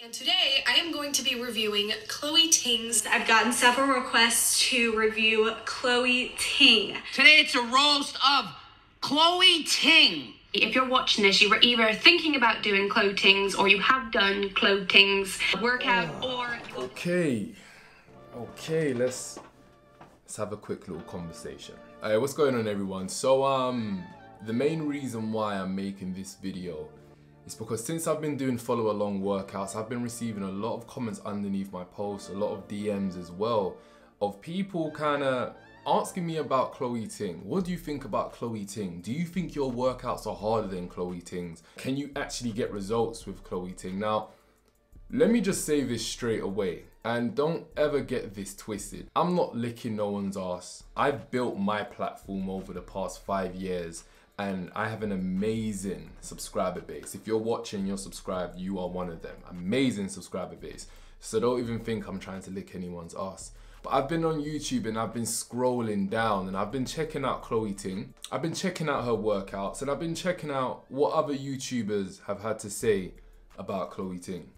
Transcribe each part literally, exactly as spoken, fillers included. And today I am going to be reviewing Chloe Ting's. I've gotten several requests to review Chloe Ting. Today it's a roast of Chloe Ting. If you're watching this, you were either thinking about doing Chloe Ting's or you have done Chloe Ting's workout uh, or... Okay, okay, let's, let's have a quick little conversation. Hey, what's going on everyone? So um, the main reason why I'm making this video it's because since I've been doing follow along workouts, I've been receiving a lot of comments underneath my posts, a lot of D Ms as well, of people kind of asking me about Chloe Ting. What do you think about Chloe Ting? Do you think your workouts are harder than Chloe Ting's? Can you actually get results with Chloe Ting? Now, let me just say this straight away, and don't ever get this twisted. I'm not licking no one's ass. I've built my platform over the past five years. And I have an amazing subscriber base. If you're watching, you're subscribed, you are one of them. Amazing subscriber base. So don't even think I'm trying to lick anyone's ass. But I've been on YouTube and I've been scrolling down and I've been checking out Chloe Ting. I've been checking out her workouts and I've been checking out what other YouTubers have had to say about Chloe Ting.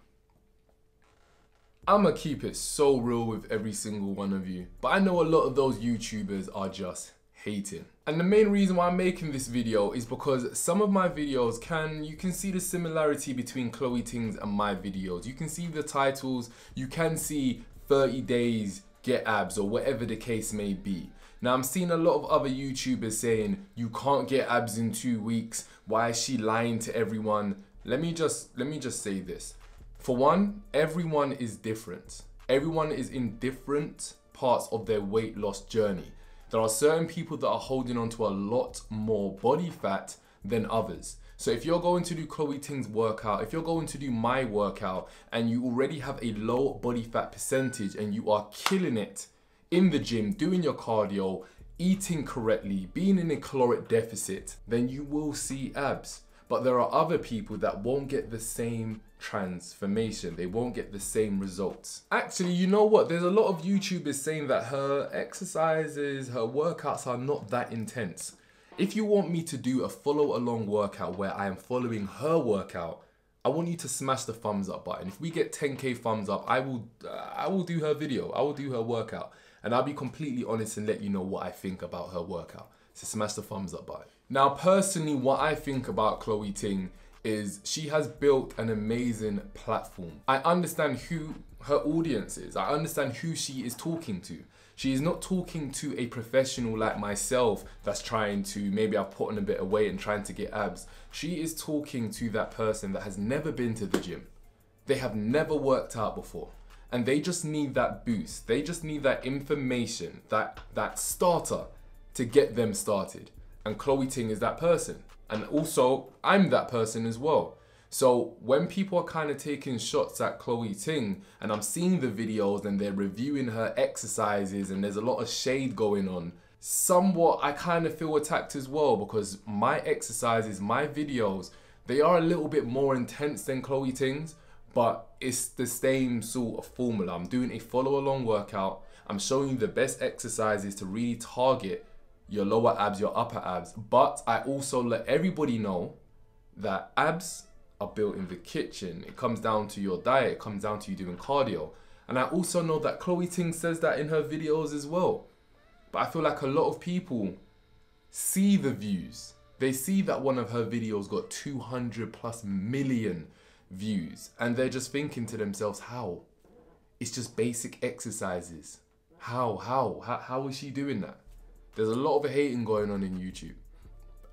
I'ma keep it so real with every single one of you. But I know a lot of those YouTubers are just hating. And the main reason why I'm making this video is because some of my videos can, you can see the similarity between Chloe Ting's and my videos. You can see the titles, you can see thirty days, get abs or whatever the case may be. Now I'm seeing a lot of other YouTubers saying, you can't get abs in two weeks, why is she lying to everyone? Let me just, let me just say this. For one, everyone is different. Everyone is in different parts of their weight loss journey. There are certain people that are holding on to a lot more body fat than others. So if you're going to do Chloe Ting's workout, if you're going to do my workout and you already have a low body fat percentage and you are killing it in the gym, doing your cardio, eating correctly, being in a caloric deficit, then you will see abs. But there are other people that won't get the same transformation. They won't get the same results. Actually, you know what? There's a lot of YouTubers saying that her exercises, her workouts are not that intense. If you want me to do a follow along workout where I am following her workout, I want you to smash the thumbs up button. If we get ten K thumbs up, I will, I will do her video. I will do her workout. And I'll be completely honest and let you know what I think about her workout. So smash the thumbs up button. Now, personally, what I think about Chloe Ting is she has built an amazing platform. I understand who her audience is. I understand who she is talking to. She is not talking to a professional like myself that's trying to, maybe I've put on a bit of weight and trying to get abs. She is talking to that person that has never been to the gym. They have never worked out before. And they just need that boost. They just need that information, that, that starter to get them started. And Chloe Ting is that person. And also, I'm that person as well. So when people are kind of taking shots at Chloe Ting and I'm seeing the videos and they're reviewing her exercises and there's a lot of shade going on, somewhat I kind of feel attacked as well because my exercises, my videos, they are a little bit more intense than Chloe Ting's, but it's the same sort of formula. I'm doing a follow-along workout. I'm showing you the best exercises to really target your lower abs, your upper abs, but I also let everybody know that abs are built in the kitchen. It comes down to your diet, it comes down to you doing cardio. And I also know that Chloe Ting says that in her videos as well. But I feel like a lot of people see the views. They see that one of her videos got two hundred plus million views and they're just thinking to themselves, how? It's just basic exercises. How, how, how, how is she doing that? There's a lot of hating going on in YouTube.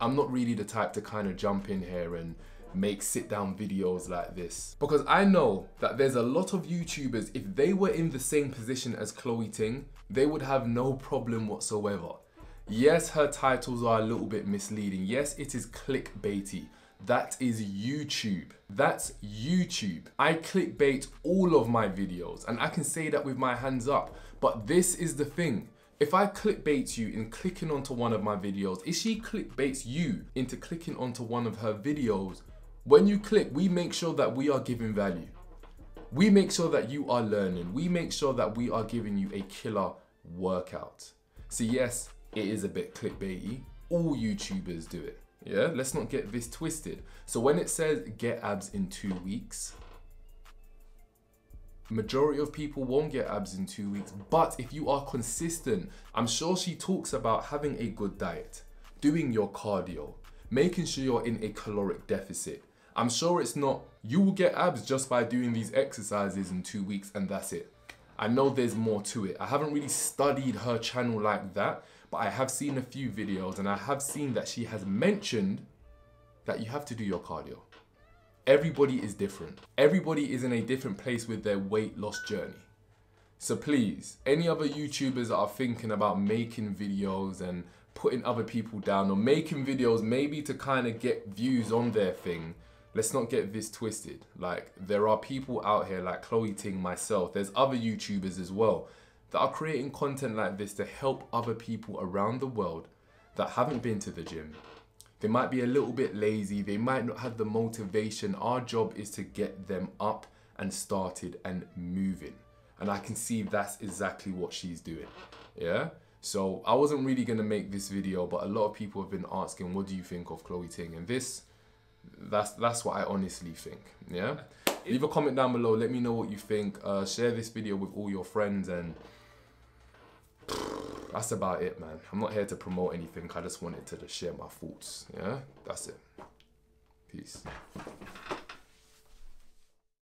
I'm not really the type to kind of jump in here and make sit down videos like this. Because I know that there's a lot of YouTubers, if they were in the same position as Chloe Ting, they would have no problem whatsoever. Yes, her titles are a little bit misleading. Yes, it is clickbaity. That is YouTube. That's YouTube. I clickbait all of my videos and I can say that with my hands up. But this is the thing. If I clickbait you in clicking onto one of my videos, if she clickbaits you into clicking onto one of her videos, when you click, we make sure that we are giving value. We make sure that you are learning. We make sure that we are giving you a killer workout. So yes, it is a bit clickbaity. All YouTubers do it. Yeah, let's not get this twisted. So when it says get abs in two weeks, Majority of people won't get abs in two weeks, but if you are consistent, I'm sure she talks about having a good diet, doing your cardio, making sure you're in a caloric deficit. I'm sure it's not, you will get abs just by doing these exercises in two weeks and that's it. I know there's more to it. I haven't really studied her channel like that, but I have seen a few videos and I have seen that she has mentioned that you have to do your cardio. Everybody is different. Everybody is in a different place with their weight loss journey. So please, any other YouTubers that are thinking about making videos and putting other people down or making videos maybe to kind of get views on their thing, let's not get this twisted. Like, there are people out here like Chloe Ting, myself, there's other YouTubers as well that are creating content like this to help other people around the world that haven't been to the gym. They might be a little bit lazy, they might not have the motivation. Our job is to get them up and started and moving. And I can see that's exactly what she's doing, yeah? So I wasn't really gonna make this video, but a lot of people have been asking, what do you think of Chloe Ting? And this, that's, that's what I honestly think, yeah? Leave a comment down below, let me know what you think. Uh, share this video with all your friends and that's about it, man. I'm not here to promote anything. I just wanted to just share my thoughts. Yeah, that's it. Peace.